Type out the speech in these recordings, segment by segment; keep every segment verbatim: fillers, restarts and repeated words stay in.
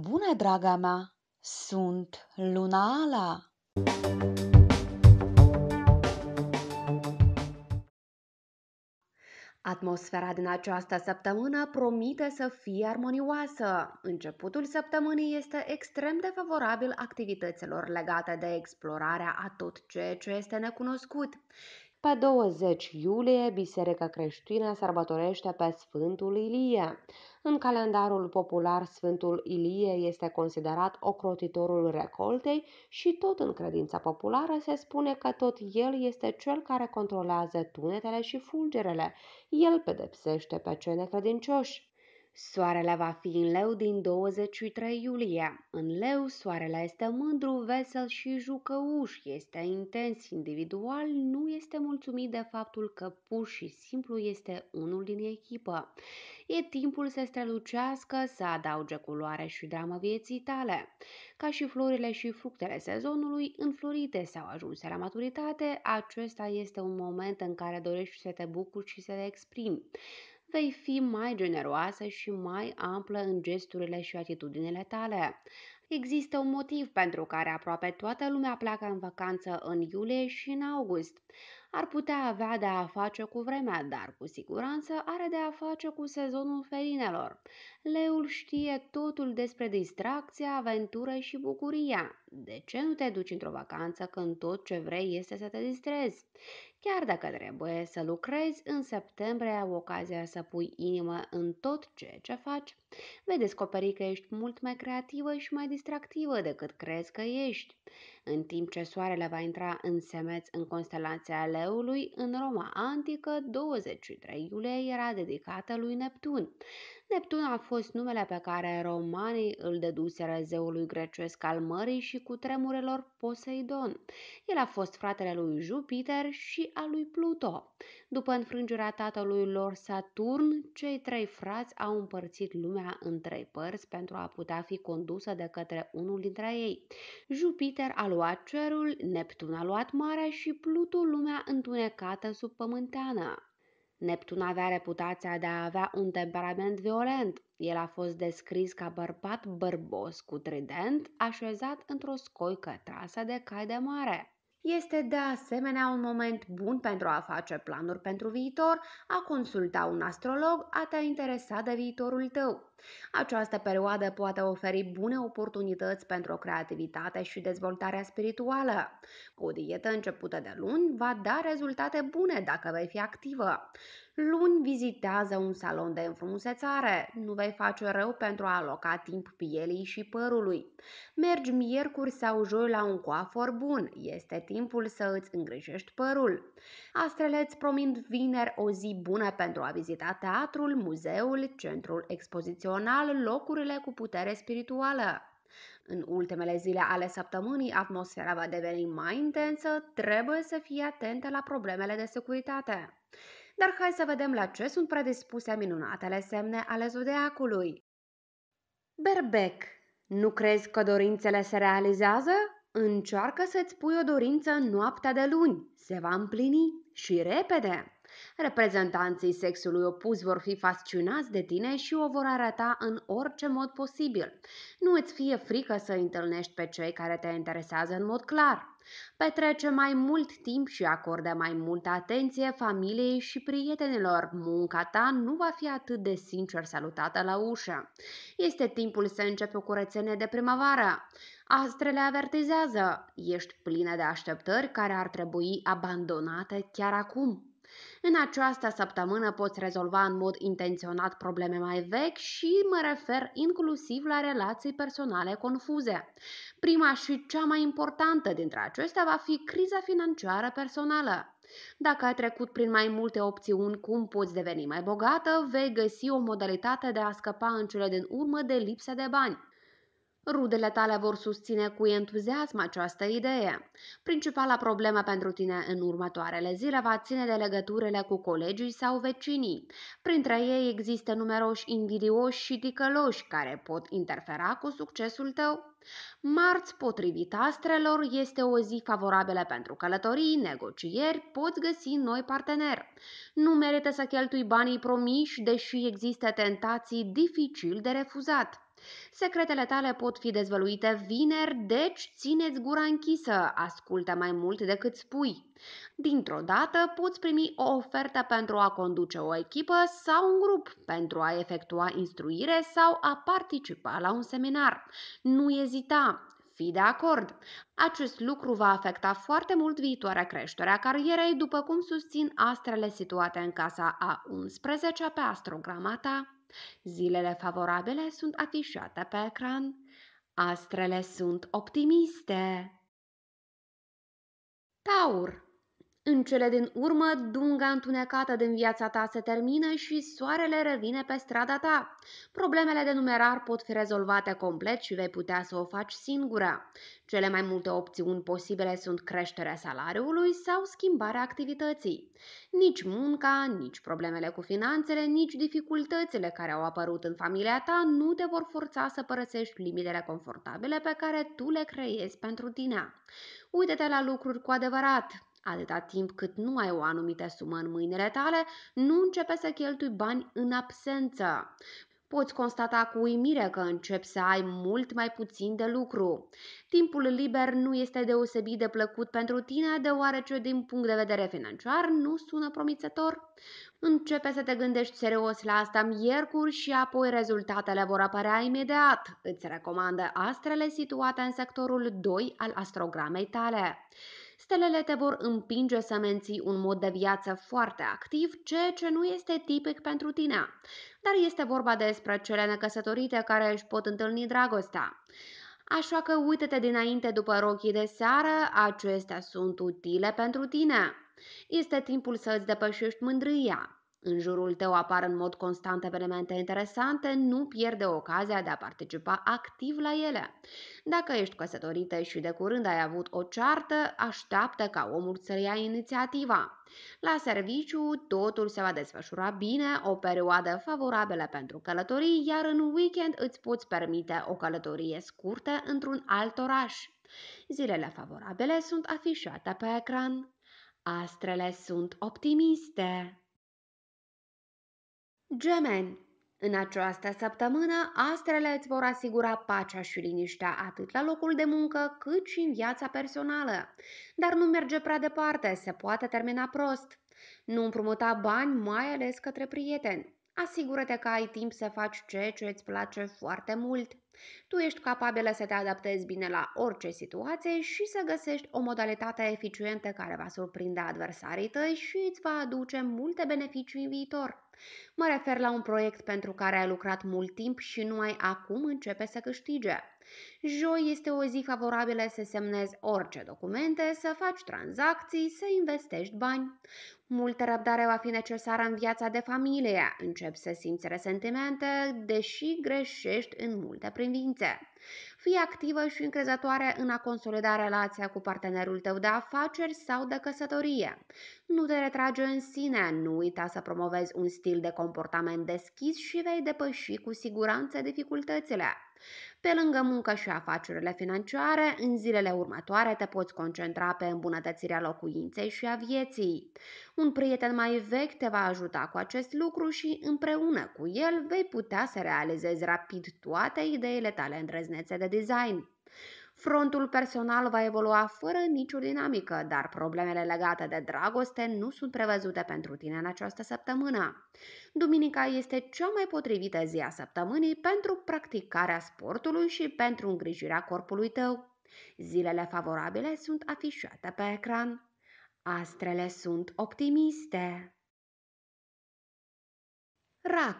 Bună, draga mea! Sunt Luna Ala! Atmosfera din această săptămână promite să fie armonioasă. Începutul săptămânii este extrem de favorabil activităților legate de explorarea a tot ceea ce este necunoscut. Pe douăzeci iulie, Biserica Creștină sărbătorește pe Sfântul Ilie. În calendarul popular, Sfântul Ilie este considerat ocrotitorul recoltei și tot în credința populară se spune că tot el este cel care controlează tunetele și fulgerele. El pedepsește pe cei necredincioși. Soarele va fi în Leu din douăzeci și trei iulie. În Leu, soarele este mândru, vesel și jucăuș, este intens individual, nu este mulțumit de faptul că pur și simplu este unul din echipă. E timpul să strălucească, să adauge culoare și dramă vieții tale. Ca și florile și fructele sezonului, înflorite sau ajunse la maturitate, acesta este un moment în care dorești să te bucuri și să te exprimi. Vei fi mai generoasă și mai amplă în gesturile și atitudinile tale. Există un motiv pentru care aproape toată lumea pleacă în vacanță în iulie și în august. Ar putea avea de a face cu vremea, dar cu siguranță are de a face cu sezonul ferinelor. Leul știe totul despre distracție, aventură și bucuria. De ce nu te duci într-o vacanță când tot ce vrei este să te distrezi? Chiar dacă trebuie să lucrezi, în septembrie ai ocazia să pui inimă în tot ceea ce faci. Vei descoperi că ești mult mai creativă și mai distractivă decât crezi că ești. În timp ce soarele va intra în semeț în constelația Leului, în Roma Antică, douăzeci și trei iulie era dedicată lui Neptun. Neptun a fost numele pe care romanii îl dăduseră zeului grecesc al mării și cutremurelor Poseidon. El a fost fratele lui Jupiter și al lui Pluto. După înfrângerea tatălui lor Saturn, cei trei frați au împărțit lumea în trei părți pentru a putea fi condusă de către unul dintre ei. Jupiter a luat cerul, Neptun a luat marea și Pluto lumea întunecată subpământeană. Neptun avea reputația de a avea un temperament violent. El a fost descris ca bărbat bărbos cu trident, așezat într-o scoică trasă de cai de mare. Este de asemenea un moment bun pentru a face planuri pentru viitor, a consulta un astrolog, a te interesa de viitorul tău. Această perioadă poate oferi bune oportunități pentru creativitate și dezvoltarea spirituală. O dietă începută de luni va da rezultate bune dacă vei fi activă. Luni vizitează un salon de înfrumusețare, nu vei face rău pentru a aloca timp pielii și părului. Mergi miercuri sau joi la un coafor bun, este timpul să îți îngrijești părul. Astrele îți promit vineri o zi bună pentru a vizita teatrul, muzeul, centrul expozițional, locurile cu putere spirituală. În ultimele zile ale săptămânii, atmosfera va deveni mai intensă, trebuie să fii atentă la problemele de securitate. Dar hai să vedem la ce sunt predispuse minunatele semne ale zodiacului. Berbec. Nu crezi că dorințele se realizează? Încearcă să-ți pui o dorință în noaptea de luni. Se va împlini și repede. Reprezentanții sexului opus vor fi fascinați de tine și o vor arăta în orice mod posibil. Nu îți fie frică să întâlnești pe cei care te interesează în mod clar. Petrece mai mult timp și acordă mai multă atenție familiei și prietenilor. Munca ta nu va fi atât de sincer salutată la ușă. Este timpul să începi o curățenie de primăvară. Astrele avertizează. Ești plină de așteptări care ar trebui abandonate chiar acum. În această săptămână poți rezolva în mod intenționat probleme mai vechi și mă refer inclusiv la relații personale confuze. Prima și cea mai importantă dintre acestea va fi criza financiară personală. Dacă ai trecut prin mai multe opțiuni cum poți deveni mai bogată, vei găsi o modalitate de a scăpa în cele din urmă de lipsa de bani. Rudele tale vor susține cu entuziasm această idee. Principala problemă pentru tine în următoarele zile va ține de legăturile cu colegii sau vecinii. Printre ei există numeroși invidioși și ticăloși care pot interfera cu succesul tău. Marți, potrivit astrelor, este o zi favorabilă pentru călătorii, negocieri, poți găsi noi parteneri. Nu merită să cheltui banii promiși, deși există tentații dificil de refuzat. Secretele tale pot fi dezvăluite vineri, deci țineți gura închisă, ascultă mai mult decât spui. Dintr-o dată poți primi o ofertă pentru a conduce o echipă sau un grup, pentru a efectua instruire sau a participa la un seminar. Nu ezita! Fii de acord! Acest lucru va afecta foarte mult viitoarea creștere a carierei, după cum susțin astrele situate în casa a unsprezecea pe astrograma ta. Zilele favorabile sunt afișate pe ecran. Astrele sunt optimiste. Taur. În cele din urmă, dunga întunecată din viața ta se termină și soarele revine pe strada ta. Problemele de numerar pot fi rezolvate complet și vei putea să o faci singura. Cele mai multe opțiuni posibile sunt creșterea salariului sau schimbarea activității. Nici munca, nici problemele cu finanțele, nici dificultățile care au apărut în familia ta nu te vor forța să părăsești limitele confortabile pe care tu le creezi pentru tine. Uită-te la lucruri cu adevărat. Atâta timp cât nu ai o anumită sumă în mâinile tale, nu începe să cheltui bani în absență. Poți constata cu uimire că începi să ai mult mai puțin de lucru. Timpul liber nu este deosebit de plăcut pentru tine, deoarece din punct de vedere financiar nu sună promițător. Începe să te gândești serios la asta miercuri și apoi rezultatele vor apărea imediat. Îți recomandă astrele situate în sectorul doi al astrogramei tale. Stelele te vor împinge să menții un mod de viață foarte activ, ceea ce nu este tipic pentru tine, dar este vorba despre cele necăsătorite care își pot întâlni dragostea. Așa că uită-te dinainte după rochii de seară, acestea sunt utile pentru tine. Este timpul să îți depășești mândria. În jurul tău apar în mod constant evenimente interesante, nu pierde ocazia de a participa activ la ele. Dacă ești căsătorită și de curând ai avut o ceartă, așteaptă ca omul să ia inițiativa. La serviciu, totul se va desfășura bine, o perioadă favorabilă pentru călătorii, iar în weekend îți poți permite o călătorie scurtă într-un alt oraș. Zilele favorabile sunt afișate pe ecran. Astrele sunt optimiste. Gemeni. În această săptămână, astrele îți vor asigura pacea și liniștea atât la locul de muncă, cât și în viața personală. Dar nu merge prea departe, se poate termina prost. Nu împrumuta bani, mai ales către prieteni. Asigură-te că ai timp să faci ceea ce îți place foarte mult. Tu ești capabilă să te adaptezi bine la orice situație și să găsești o modalitate eficientă care va surprinde adversarii tăi și îți va aduce multe beneficii în viitor. Mă refer la un proiect pentru care ai lucrat mult timp și numai acum începe să câștige. Joi este o zi favorabilă să semnezi orice documente, să faci tranzacții, să investești bani. Multă răbdare va fi necesară în viața de familie, începi să simți resentimente, deși greșești în multe privințe. Fii activă și încrezătoare în a consolida relația cu partenerul tău de afaceri sau de căsătorie. Nu te retrage în sine, nu uita să promovezi un stil de comportament deschis și vei depăși cu siguranță dificultățile. Pe lângă muncă și afacerile financiare, în zilele următoare te poți concentra pe îmbunătățirea locuinței și a vieții. Un prieten mai vechi te va ajuta cu acest lucru și împreună cu el vei putea să realizezi rapid toate ideile tale îndrăznețe de design. Frontul personal va evolua fără nicio dinamică, dar problemele legate de dragoste nu sunt prevăzute pentru tine în această săptămână. Duminica este cea mai potrivită zi a săptămânii pentru practicarea sportului și pentru îngrijirea corpului tău. Zilele favorabile sunt afișate pe ecran. Astrele sunt optimiste. Rac.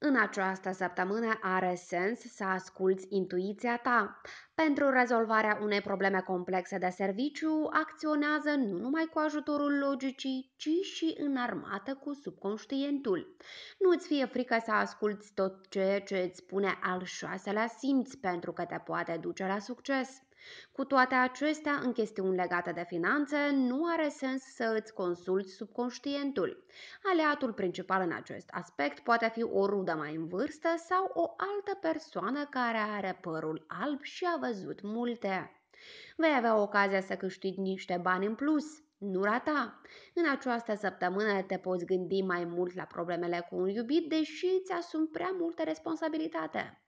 În această săptămână are sens să asculți intuiția ta. Pentru rezolvarea unei probleme complexe de serviciu, acționează nu numai cu ajutorul logicii, ci și înarmată cu subconștientul. Nu îți fie frică să asculți tot ceea ce îți spune al șaselea simț, pentru că te poate duce la succes. Cu toate acestea, în chestiuni legate de finanțe, nu are sens să îți consulți subconștientul. Aliatul principal în acest aspect poate fi o rudă mai în vârstă sau o altă persoană care are părul alb și a văzut multe. Vei avea ocazia să câștigi niște bani în plus. Nu rata! În această săptămână te poți gândi mai mult la problemele cu un iubit, deși îți asumi prea multă responsabilitate.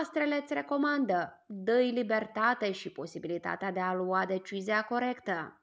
Astrele îți recomandă, dă-i libertate și posibilitatea de a lua decizia corectă.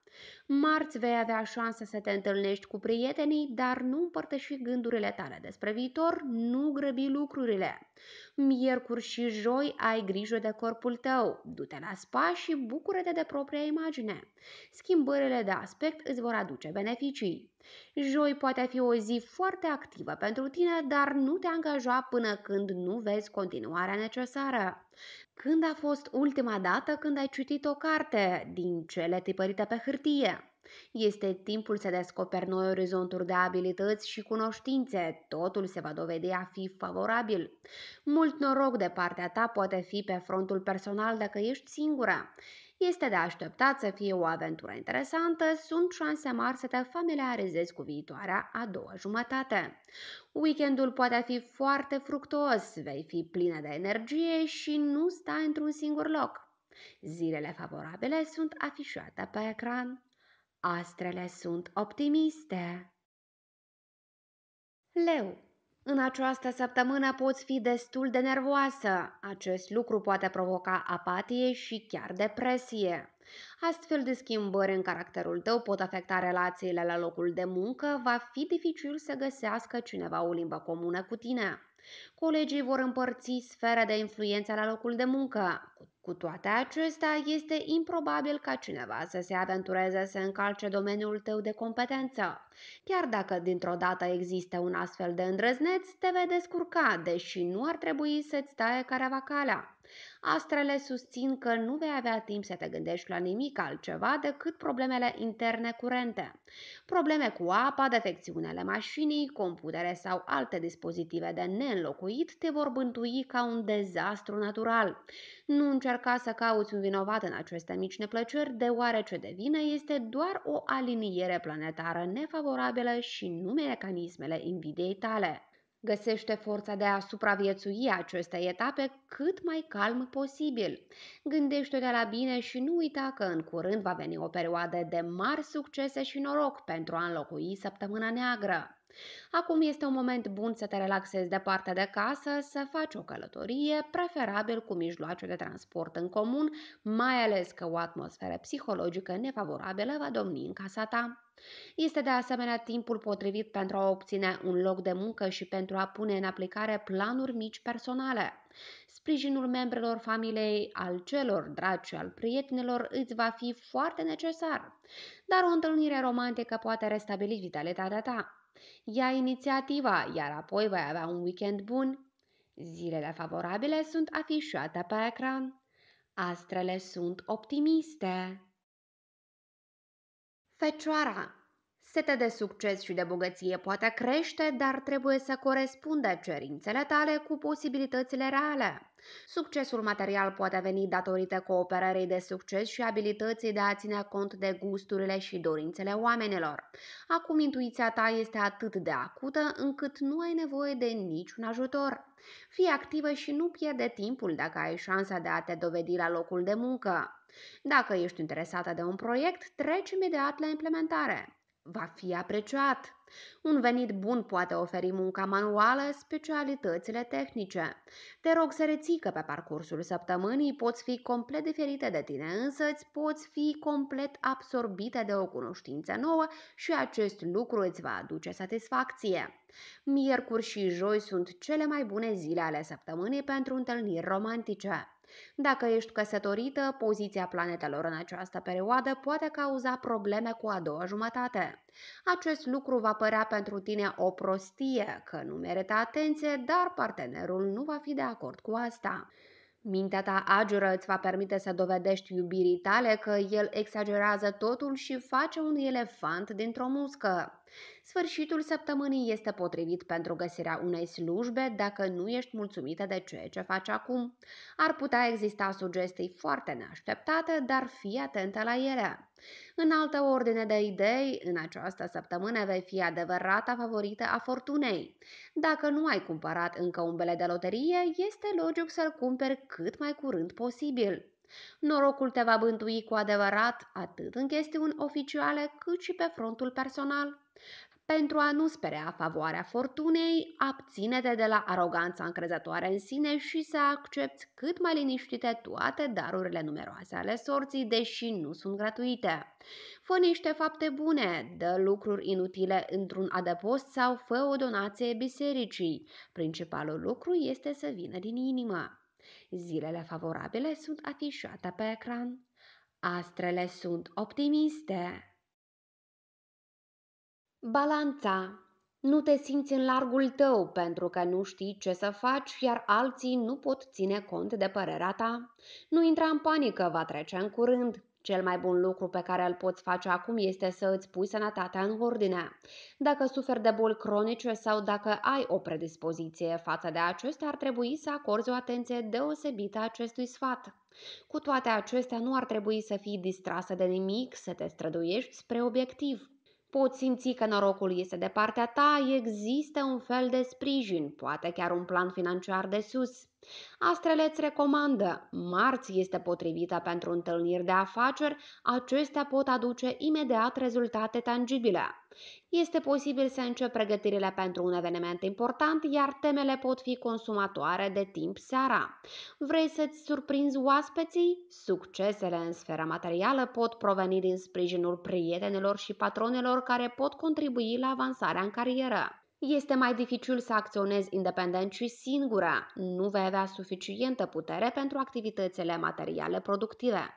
Marți vei avea șansa să te întâlnești cu prietenii, dar nu împărtăși gândurile tale despre viitor, nu grăbi lucrurile. Miercuri și joi ai grijă de corpul tău, du-te la spa și bucură-te de propria imagine. Schimbările de aspect îți vor aduce beneficii. Joi poate fi o zi foarte activă pentru tine, dar nu te angaja până când nu vezi continuarea necesară. Când a fost ultima dată când ai citit o carte din cele tipărite pe hârtie? Este timpul să descoperi noi orizonturi de abilități și cunoștințe, totul se va dovedi a fi favorabil. Mult noroc de partea ta poate fi pe frontul personal dacă ești singură. Este de așteptat să fie o aventură interesantă, sunt șanse mari să te familiarizezi cu viitoarea a doua jumătate. Weekendul poate fi foarte fructuos, vei fi plină de energie și nu stai într-un singur loc. Zilele favorabile sunt afișate pe ecran. Astrele sunt optimiste. Leu. În această săptămână poți fi destul de nervoasă. Acest lucru poate provoca apatie și chiar depresie. Astfel de schimbări în caracterul tău pot afecta relațiile la locul de muncă, va fi dificil să găsească cineva o limbă comună cu tine. Colegii vor împărți sfera de influență la locul de muncă. Cu toate acestea, este improbabil ca cineva să se aventureze să încalce domeniul tău de competență. Chiar dacă dintr-o dată există un astfel de îndrăzneț, te vei descurca, deși nu ar trebui să-ți taie careva calea. Astrele susțin că nu vei avea timp să te gândești la nimic altceva decât problemele interne curente. Probleme cu apa, defecțiunile mașinii, computere sau alte dispozitive de neînlocuit te vor bântui ca un dezastru natural. Nu încerca să cauți un vinovat în aceste mici neplăceri, deoarece de vină este doar o aliniere planetară nefavorabilă și nu mecanismele invidiei tale. Găsește forța de a supraviețui aceste etape cât mai calm posibil. Gândește-te la bine și nu uita că în curând va veni o perioadă de mari succese și noroc pentru a înlocui săptămâna neagră. Acum este un moment bun să te relaxezi departe de casă, să faci o călătorie, preferabil cu mijloace de transport în comun, mai ales că o atmosferă psihologică nefavorabilă va domni în casa ta. Este de asemenea timpul potrivit pentru a obține un loc de muncă și pentru a pune în aplicare planuri mici personale. Sprijinul membrilor familiei, al celor dragi și al prietenilor îți va fi foarte necesar, dar o întâlnire romantică poate restabili vitalitatea ta. Ia inițiativa, iar apoi vei avea un weekend bun. Zilele favorabile sunt afișate pe ecran. Astrele sunt optimiste. Fecioara. Setea de succes și de bogăție poate crește, dar trebuie să corespundă cerințele tale cu posibilitățile reale. Succesul material poate veni datorită cooperării de succes și abilității de a ține cont de gusturile și dorințele oamenilor. Acum intuiția ta este atât de acută încât nu ai nevoie de niciun ajutor. Fii activă și nu pierde timpul dacă ai șansa de a te dovedi la locul de muncă. Dacă ești interesată de un proiect, treci imediat la implementare. Va fi apreciat. Un venit bun poate oferi munca manuală, specialitățile tehnice. Te rog să reții că pe parcursul săptămânii poți fi complet diferite de tine însăți, poți fi complet absorbită de o cunoștință nouă și acest lucru îți va aduce satisfacție. Miercuri și joi sunt cele mai bune zile ale săptămânii pentru întâlniri romantice. Dacă ești căsătorită, poziția planetelor în această perioadă poate cauza probleme cu a doua jumătate. Acest lucru va părea pentru tine o prostie, că nu merită atenție, dar partenerul nu va fi de acord cu asta. Mintea ta agură îți va permite să dovedești iubirii tale că el exagerează totul și face un elefant dintr-o muscă. Sfârșitul săptămânii este potrivit pentru găsirea unei slujbe dacă nu ești mulțumită de ceea ce faci acum. Ar putea exista sugestii foarte neașteptate, dar fii atentă la ele. În altă ordine de idei, în această săptămână vei fi adevărata favorită a fortunei. Dacă nu ai cumpărat încă un bilet de loterie, este logic să-l cumperi cât mai curând posibil. Norocul te va bântui cu adevărat atât în chestiuni oficiale cât și pe frontul personal. Pentru a nu sperea favoarea fortunei, abține-te de la aroganța încrezătoare în sine și să accepti cât mai liniștite toate darurile numeroase ale sorții, deși nu sunt gratuite. Fă niște fapte bune, dă lucruri inutile într-un adăpost sau fă o donație bisericii. Principalul lucru este să vină din inimă. Zilele favorabile sunt afișate pe ecran. Astrele sunt optimiste. Balanța. Nu te simți în largul tău pentru că nu știi ce să faci, iar alții nu pot ține cont de părerea ta. Nu intra în panică, va trece în curând. Cel mai bun lucru pe care îl poți face acum este să îți pui sănătatea în ordine. Dacă suferi de boli cronice sau dacă ai o predispoziție față de acestea, ar trebui să acorzi o atenție deosebită acestui sfat. Cu toate acestea, nu ar trebui să fii distrasă de nimic, să te străduiești spre obiectiv. Poți simți că norocul este de partea ta, există un fel de sprijin, poate chiar un plan financiar de sus. Astrele îți recomandă, marți este potrivită pentru întâlniri de afaceri, acestea pot aduce imediat rezultate tangibile. Este posibil să începi pregătirile pentru un eveniment important, iar temele pot fi consumatoare de timp seara. Vrei să-ți surprinzi oaspeții? Succesele în sfera materială pot proveni din sprijinul prietenilor și patronilor care pot contribui la avansarea în carieră. Este mai dificil să acționezi independent și singură. Nu vei avea suficientă putere pentru activitățile materiale productive.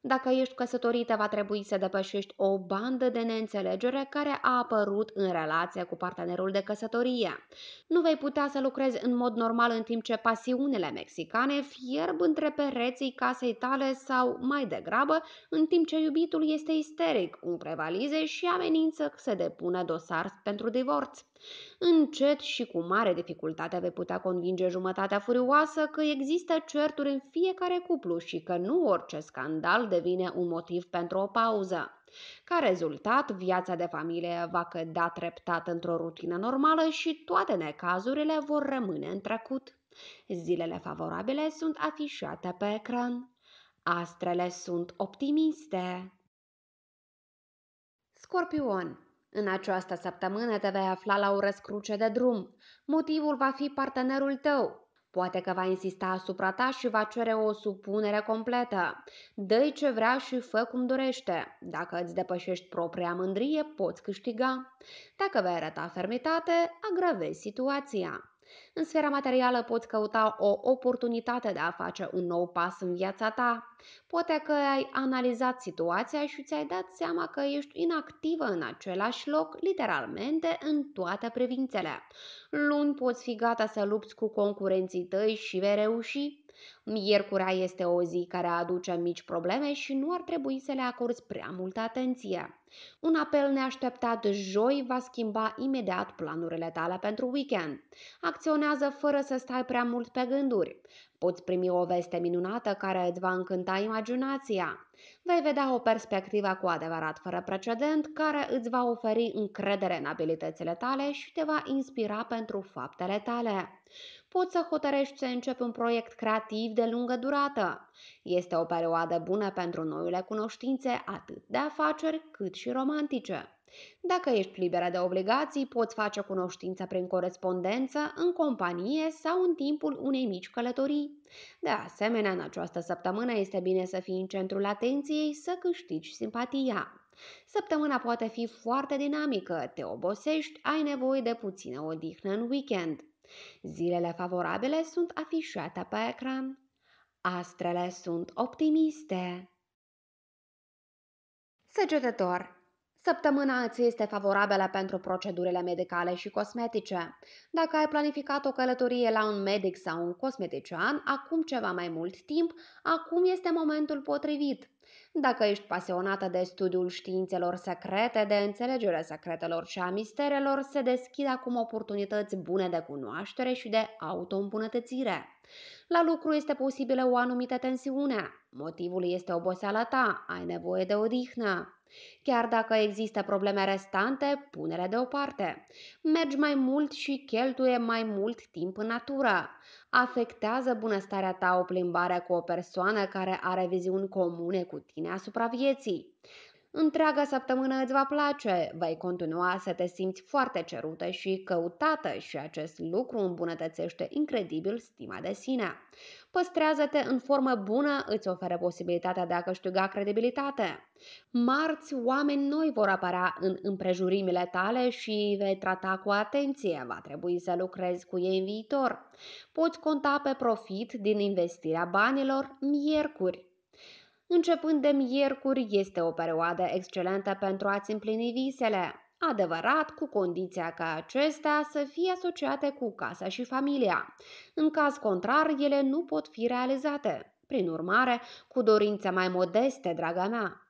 Dacă ești căsătorită, va trebui să depășești o bandă de neînțelegere care a apărut în relație cu partenerul de căsătorie. Nu vei putea să lucrezi în mod normal în timp ce pasiunile mexicane fierb între pereții casei tale sau, mai degrabă, în timp ce iubitul este isteric, umple valize și amenință să depună dosar pentru divorț. Încet și cu mare dificultate vei putea convinge jumătatea furioasă că există certuri în fiecare cuplu și că nu orice scandal devine un motiv pentru o pauză. Ca rezultat, viața de familie va cădea treptat într-o rutină normală și toate necazurile vor rămâne în trecut. Zilele favorabile sunt afișate pe ecran. Astrele sunt optimiste. Scorpion. În această săptămână te vei afla la o răscruce de drum. Motivul va fi partenerul tău. Poate că va insista asupra ta și va cere o supunere completă. Dă-i ce vrea și fă cum dorește. Dacă îți depășești propria mândrie, poți câștiga. Dacă vei arăta fermitate, agravezi situația. În sfera materială poți căuta o oportunitate de a face un nou pas în viața ta. Poate că ai analizat situația și ți-ai dat seama că ești inactivă în același loc, literalmente, în toate privințele. Luni poți fi gata să lupți cu concurenții tăi și vei reuși. Miercurea este o zi care aduce mici probleme și nu ar trebui să le acorzi prea multă atenție. Un apel neașteptat joi va schimba imediat planurile tale pentru weekend. Acționează fără să stai prea mult pe gânduri. Poți primi o veste minunată care îți va încânta imaginația. Vei vedea o perspectivă cu adevărat fără precedent care îți va oferi încredere în abilitățile tale și te va inspira pentru faptele tale. Poți să hotărăști să începi un proiect creativ de lungă durată. Este o perioadă bună pentru noile cunoștințe, atât de afaceri cât și romantice. Dacă ești liberă de obligații, poți face cunoștință prin corespondență, în companie sau în timpul unei mici călătorii. De asemenea, în această săptămână este bine să fii în centrul atenției, să câștigi simpatia. Săptămâna poate fi foarte dinamică, te obosești, ai nevoie de puțină odihnă în weekend. Zilele favorabile sunt afișate pe ecran. Astrele sunt optimiste. Săgetător. Săptămâna îți este favorabilă pentru procedurile medicale și cosmetice. Dacă ai planificat o călătorie la un medic sau un cosmetician, acum ceva mai mult timp, acum este momentul potrivit. Dacă ești pasionată de studiul științelor secrete, de înțelegerea secretelor și a misterelor, se deschid acum oportunități bune de cunoaștere și de autoîmbunătățire. La lucru este posibilă o anumită tensiune. Motivul este oboseala ta, ai nevoie de odihnă. Chiar dacă există probleme restante, pune-le deoparte. Mergi mai mult și cheltuie mai mult timp în natură. Afectează bunăstarea ta o plimbare cu o persoană care are viziuni comune cu tine asupra vieții. Întreaga săptămână îți va place, vei continua să te simți foarte cerută și căutată și acest lucru îmbunătățește incredibil stima de sine. Păstrează-te în formă bună, îți oferă posibilitatea de a câștiga credibilitate. Marți, oameni noi vor apărea în împrejurimile tale și îi vei trata cu atenție, va trebui să lucrezi cu ei în viitor. Poți conta pe profit din investirea banilor miercuri. Începând de miercuri, este o perioadă excelentă pentru a-ți împlini visele, adevărat cu condiția ca acestea să fie asociate cu casa și familia. În caz contrar, ele nu pot fi realizate. Prin urmare, cu dorințe mai modeste, draga mea,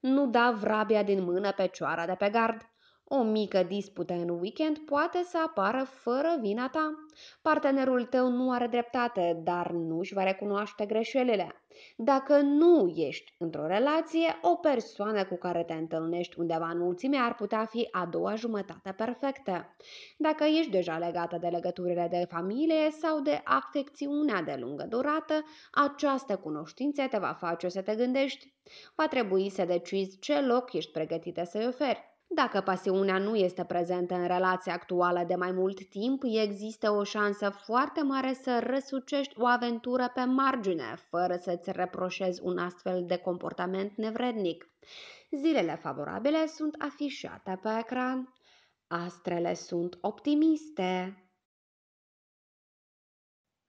nu da vrabia din mână pe cioara de pe gard. O mică dispută în weekend poate să apară fără vina ta. Partenerul tău nu are dreptate, dar nu își va recunoaște greșelile. Dacă nu ești într-o relație, o persoană cu care te întâlnești undeva în mulțime ar putea fi a doua jumătate perfectă. Dacă ești deja legată de legăturile de familie sau de afecțiunea de lungă durată, această cunoștință te va face să te gândești. Va trebui să decizi ce loc ești pregătită să-i oferi. Dacă pasiunea nu este prezentă în relația actuală de mai mult timp, există o șansă foarte mare să răsucești o aventură pe margine, fără să-ți reproșezi un astfel de comportament nevrednic. Zilele favorabile sunt afișate pe ecran. Astrele sunt optimiste.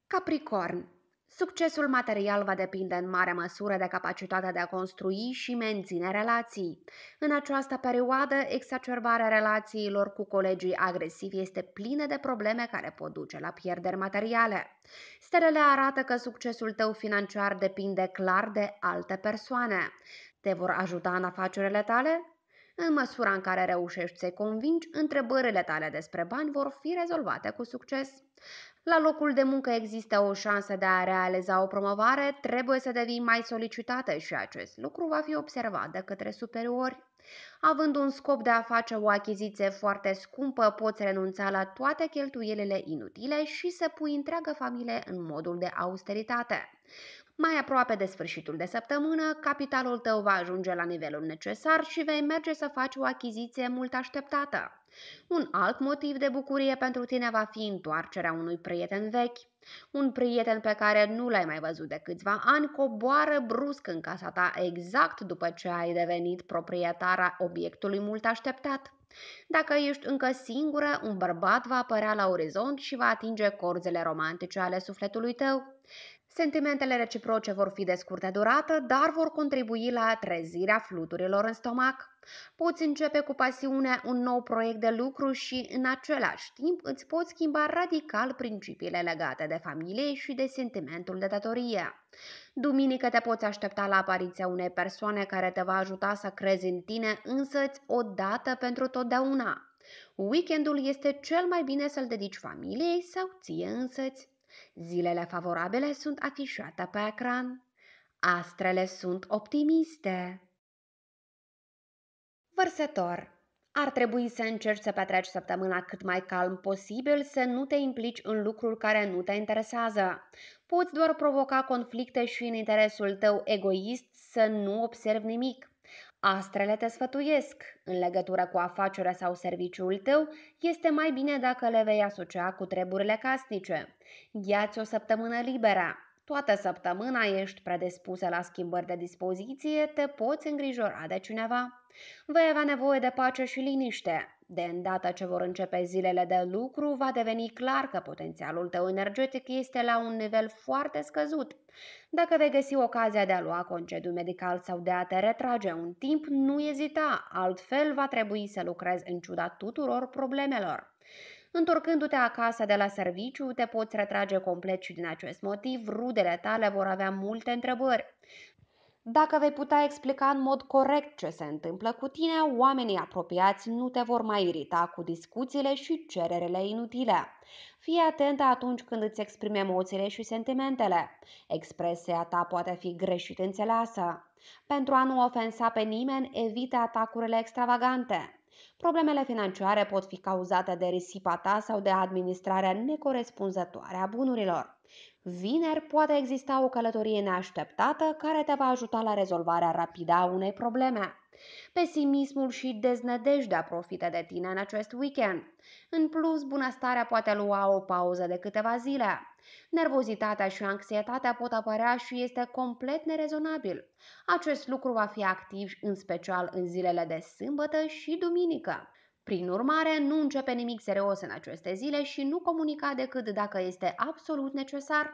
Capricorn. Succesul material va depinde în mare măsură de capacitatea de a construi și menține relații. În această perioadă, exacerbarea relațiilor cu colegii agresivi este plină de probleme care pot duce la pierderi materiale. Stelele arată că succesul tău financiar depinde clar de alte persoane. Te vor ajuta în afacerile tale? În măsura în care reușești să-i convingi, întrebările tale despre bani vor fi rezolvate cu succes. La locul de muncă există o șansă de a realiza o promovare, trebuie să devii mai solicitată și acest lucru va fi observat de către superiori. Având un scop de a face o achiziție foarte scumpă, poți renunța la toate cheltuielile inutile și să pui întreaga familie în modul de austeritate. Mai aproape de sfârșitul de săptămână, capitalul tău va ajunge la nivelul necesar și vei merge să faci o achiziție mult așteptată. Un alt motiv de bucurie pentru tine va fi întoarcerea unui prieten vechi. Un prieten pe care nu l-ai mai văzut de câțiva ani coboară brusc în casa ta exact după ce ai devenit proprietara obiectului mult așteptat. Dacă ești încă singură, un bărbat va apărea la orizont și va atinge corzele romantice ale sufletului tău. Sentimentele reciproce vor fi de scurtă durată, dar vor contribui la trezirea fluturilor în stomac. Poți începe cu pasiune un nou proiect de lucru și, în același timp, îți poți schimba radical principiile legate de familie și de sentimentul de datorie. Duminică te poți aștepta la apariția unei persoane care te va ajuta să crezi în tine însăți odată pentru totdeauna. Weekendul este cel mai bine să-l dedici familiei sau ție însăți. Zilele favorabile sunt afișate pe ecran. Astrele sunt optimiste. Vărsător. Ar trebui să încerci să petreci săptămâna cât mai calm posibil, să nu te implici în lucruri care nu te interesează. Poți doar provoca conflicte și în interesul tău egoist să nu observi nimic. Astrele te sfătuiesc. În legătură cu afacerea sau serviciul tău, este mai bine dacă le vei asocia cu treburile casnice. Ia-ți o săptămână liberă. Toată săptămâna ești predispusă la schimbări de dispoziție, te poți îngrijora de cineva. Vei avea nevoie de pace și liniște. De îndată ce vor începe zilele de lucru, va deveni clar că potențialul tău energetic este la un nivel foarte scăzut. Dacă vei găsi ocazia de a lua concediu medical sau de a te retrage un timp, nu ezita, altfel va trebui să lucrezi în ciuda tuturor problemelor. Întorcându-te acasă de la serviciu, te poți retrage complet și din acest motiv rudele tale vor avea multe întrebări. Dacă vei putea explica în mod corect ce se întâmplă cu tine, oamenii apropiați nu te vor mai irita cu discuțiile și cererile inutile. Fii atentă atunci când îți exprimi emoțiile și sentimentele. Expresia ta poate fi greșit înțeleasă. Pentru a nu ofensa pe nimeni, evite atacurile extravagante. Problemele financiare pot fi cauzate de risipa ta sau de administrarea necorespunzătoare a bunurilor. Vineri poate exista o călătorie neașteptată care te va ajuta la rezolvarea rapidă a unei probleme. Pesimismul și deznădejdea profită de tine în acest weekend. În plus, bunăstarea poate lua o pauză de câteva zile. Nervozitatea și anxietatea pot apărea și este complet nerezonabil. Acest lucru va fi activ în special în zilele de sâmbătă și duminică. Prin urmare, nu începe nimic serios în aceste zile și nu comunica decât dacă este absolut necesar.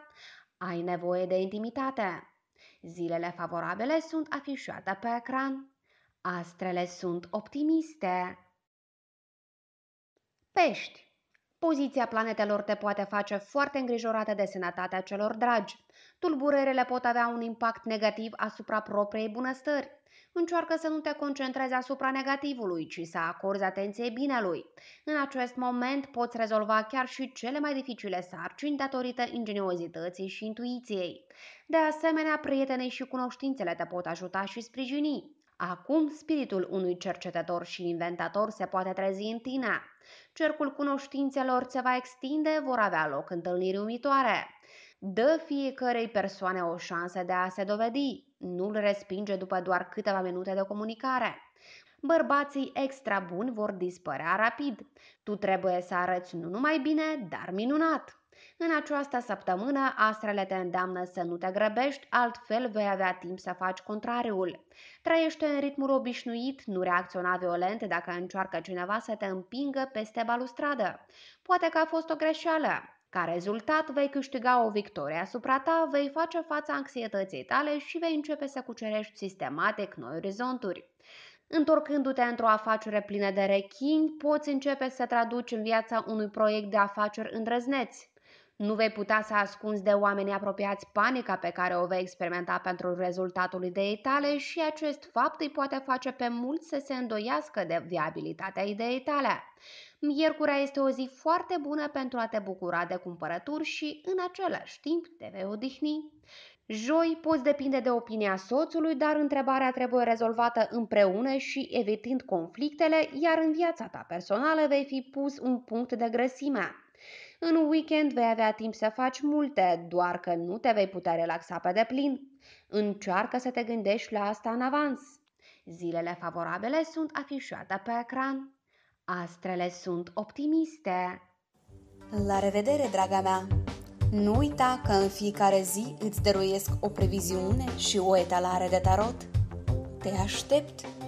Ai nevoie de intimitate. Zilele favorabile sunt afișate pe ecran. Astrele sunt optimiste. Pești. Poziția planetelor te poate face foarte îngrijorată de sănătatea celor dragi. Tulburările pot avea un impact negativ asupra propriei bunăstări. Încearcă să nu te concentrezi asupra negativului, ci să acorzi atenție binelui. În acest moment poți rezolva chiar și cele mai dificile sarcini datorită ingeniozității și intuiției. De asemenea, prietenii și cunoștințele te pot ajuta și sprijini. Acum, spiritul unui cercetător și inventator se poate trezi în tine. Cercul cunoștințelor se va extinde, vor avea loc întâlniri uimitoare. Dă fiecărei persoane o șansă de a se dovedi. Nu-l respinge după doar câteva minute de comunicare. Bărbații extra buni vor dispărea rapid. Tu trebuie să arăți nu numai bine, dar minunat. În această săptămână, astrele te îndeamnă să nu te grăbești, altfel vei avea timp să faci contrariul. Trăiește în ritmul obișnuit, nu reacționa violent dacă încearcă cineva să te împingă peste balustradă. Poate că a fost o greșeală. Ca rezultat, vei câștiga o victorie asupra ta, vei face fața anxietății tale și vei începe să cucerești sistematic noi orizonturi. Întorcându-te într-o afacere plină de rechini, poți începe să traduci în viața unui proiect de afaceri îndrăzneți. Nu vei putea să ascunzi de oamenii apropiați panica pe care o vei experimenta pentru rezultatul ideii tale și acest fapt îi poate face pe mulți să se îndoiască de viabilitatea ideii tale. Miercurea este o zi foarte bună pentru a te bucura de cumpărături și în același timp te vei odihni. Joi poți depinde de opinia soțului, dar întrebarea trebuie rezolvată împreună și evitând conflictele, iar în viața ta personală vei fi pus un punct de grăsime. În weekend vei avea timp să faci multe, doar că nu te vei putea relaxa pe deplin. Încearcă să te gândești la asta în avans. Zilele favorabile sunt afișate pe ecran. Astrele sunt optimiste. La revedere, draga mea! Nu uita că în fiecare zi îți dăruiesc o previziune și o etalare de tarot. Te aștept!